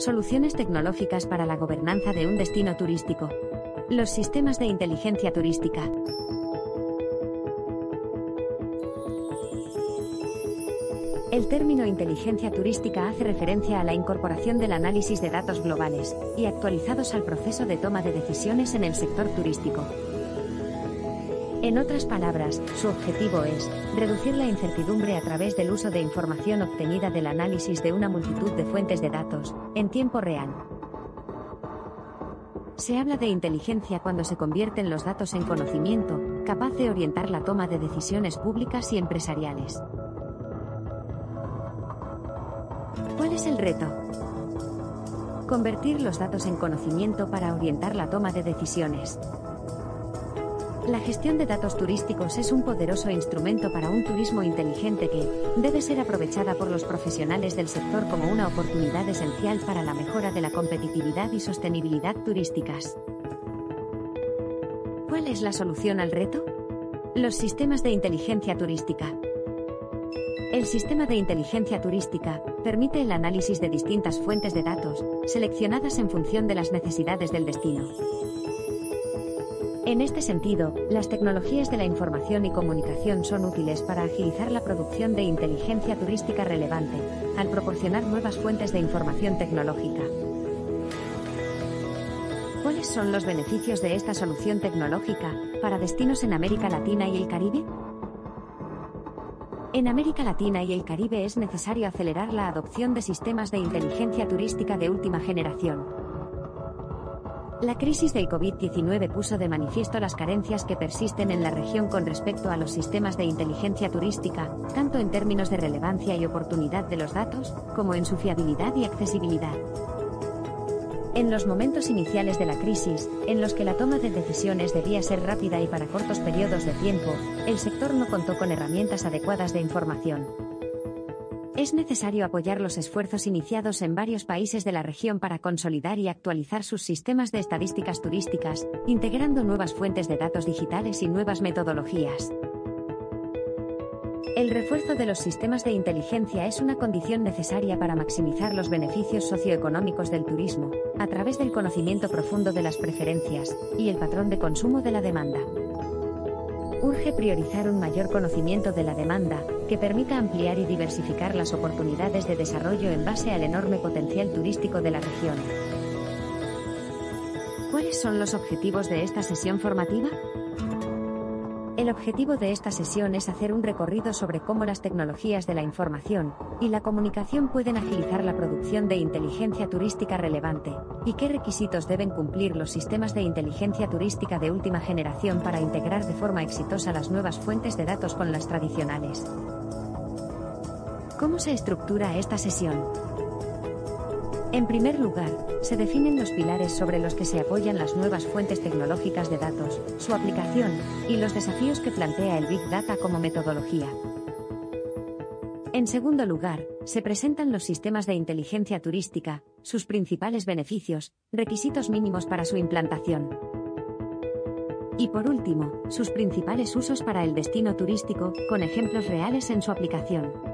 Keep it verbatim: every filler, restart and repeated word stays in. Soluciones tecnológicas para la gobernanza de un destino turístico. Los sistemas de inteligencia turística. El término inteligencia turística hace referencia a la incorporación del análisis de datos globales y actualizados al proceso de toma de decisiones en el sector turístico. En otras palabras, su objetivo es reducir la incertidumbre a través del uso de información obtenida del análisis de una multitud de fuentes de datos, en tiempo real. Se habla de inteligencia cuando se convierten los datos en conocimiento, capaz de orientar la toma de decisiones públicas y empresariales. ¿Cuál es el reto? Convertir los datos en conocimiento para orientar la toma de decisiones. La gestión de datos turísticos es un poderoso instrumento para un turismo inteligente que debe ser aprovechada por los profesionales del sector como una oportunidad esencial para la mejora de la competitividad y sostenibilidad turísticas. ¿Cuál es la solución al reto? Los sistemas de inteligencia turística. El sistema de inteligencia turística permite el análisis de distintas fuentes de datos, seleccionadas en función de las necesidades del destino. En este sentido, las tecnologías de la información y comunicación son útiles para agilizar la producción de inteligencia turística relevante, al proporcionar nuevas fuentes de información tecnológica. ¿Cuáles son los beneficios de esta solución tecnológica para destinos en América Latina y el Caribe? En América Latina y el Caribe es necesario acelerar la adopción de sistemas de inteligencia turística de última generación. La crisis del COVID diecinueve puso de manifiesto las carencias que persisten en la región con respecto a los sistemas de inteligencia turística, tanto en términos de relevancia y oportunidad de los datos, como en su fiabilidad y accesibilidad. En los momentos iniciales de la crisis, en los que la toma de decisiones debía ser rápida y para cortos periodos de tiempo, el sector no contó con herramientas adecuadas de información. Es necesario apoyar los esfuerzos iniciados en varios países de la región para consolidar y actualizar sus sistemas de estadísticas turísticas, integrando nuevas fuentes de datos digitales y nuevas metodologías. El refuerzo de los sistemas de inteligencia es una condición necesaria para maximizar los beneficios socioeconómicos del turismo, a través del conocimiento profundo de las preferencias y el patrón de consumo de la demanda. Urge priorizar un mayor conocimiento de la demanda, que permita ampliar y diversificar las oportunidades de desarrollo en base al enorme potencial turístico de la región. ¿Cuáles son los objetivos de esta sesión formativa? El objetivo de esta sesión es hacer un recorrido sobre cómo las tecnologías de la información y la comunicación pueden agilizar la producción de inteligencia turística relevante, y qué requisitos deben cumplir los sistemas de inteligencia turística de última generación para integrar de forma exitosa las nuevas fuentes de datos con las tradicionales. ¿Cómo se estructura esta sesión? En primer lugar, se definen los pilares sobre los que se apoyan las nuevas fuentes tecnológicas de datos, su aplicación, y los desafíos que plantea el Big Data como metodología. En segundo lugar, se presentan los sistemas de inteligencia turística, sus principales beneficios, requisitos mínimos para su implantación. Y por último, sus principales usos para el destino turístico, con ejemplos reales en su aplicación.